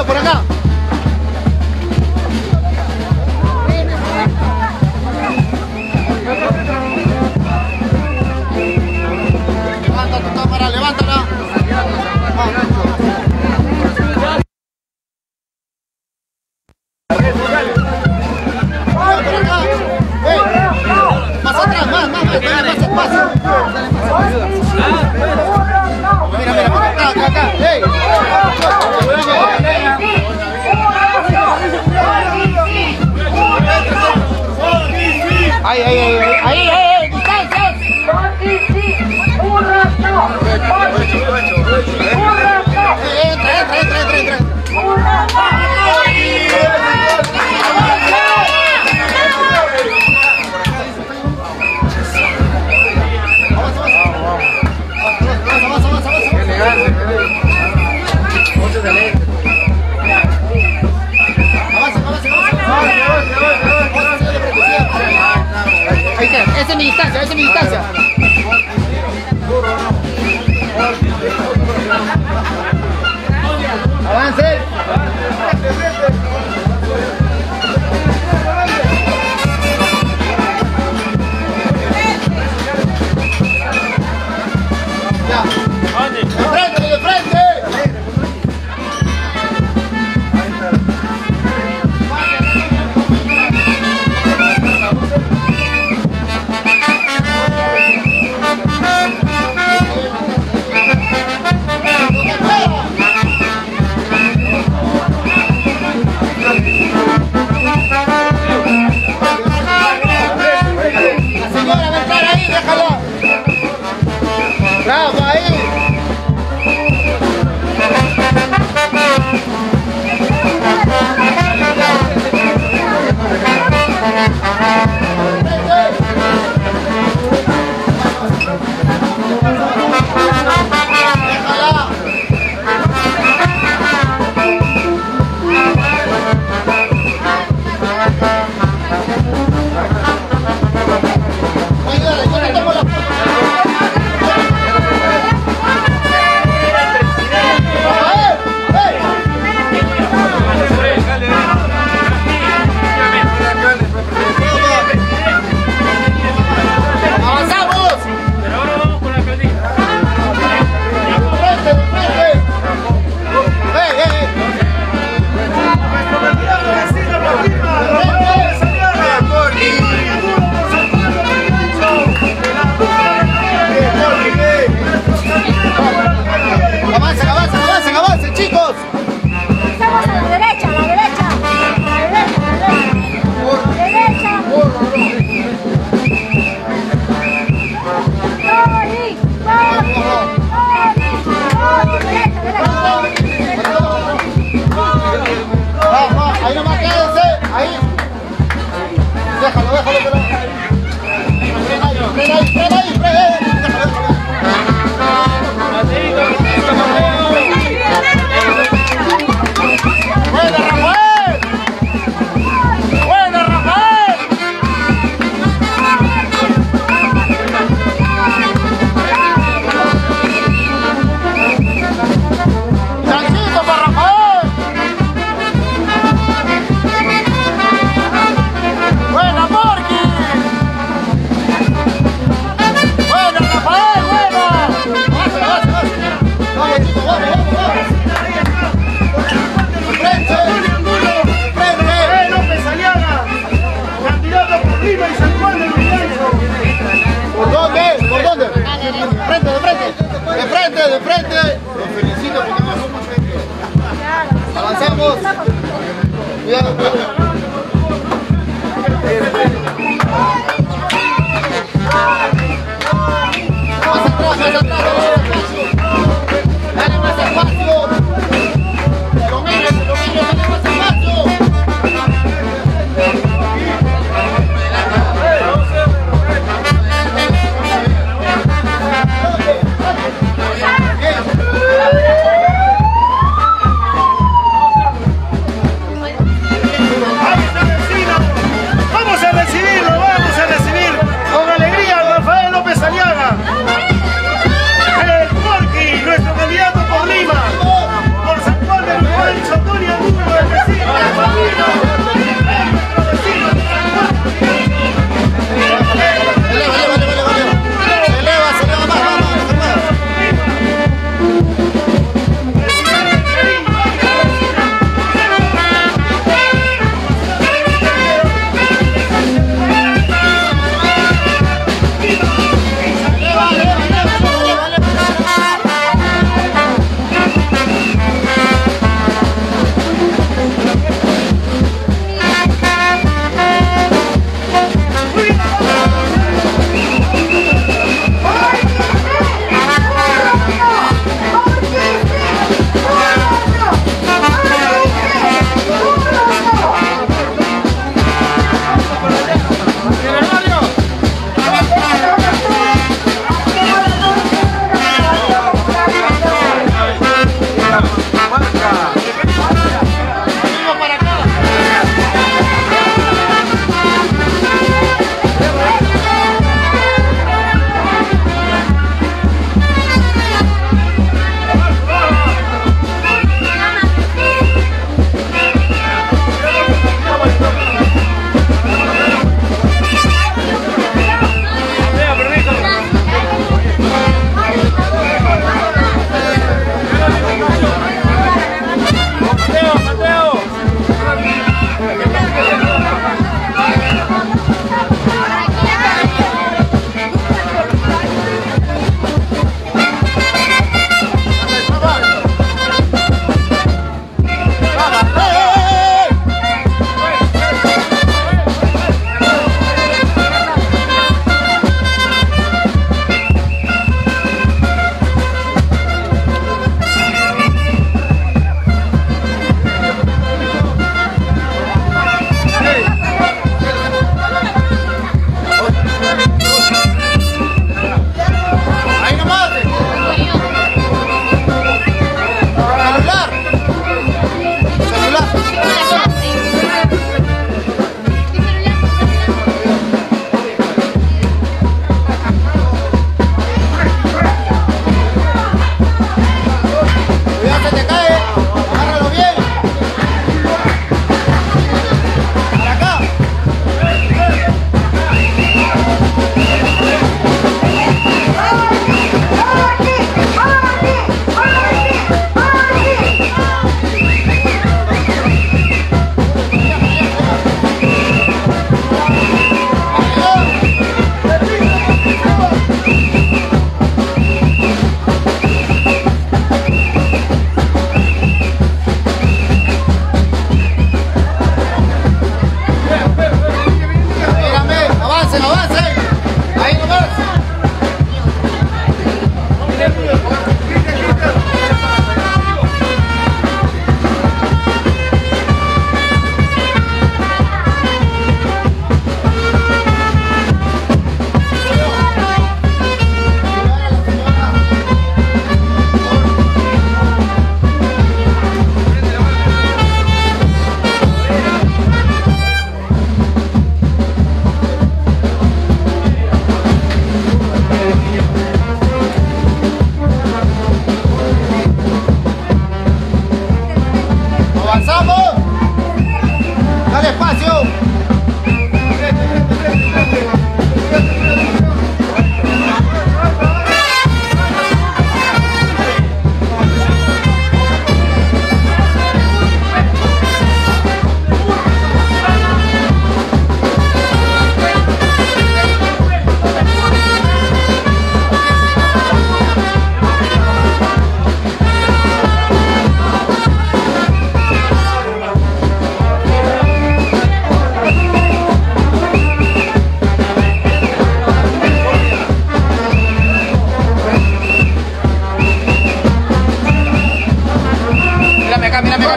Camilo, por acá. Levanta tu cámara, levántala. Esa es mi distancia. Avance. Ya. De frente. ¡Vamos a recibirlo! ¡Vamos a recibir con alegría a Rafael López Aliaga!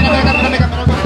Mírame acá.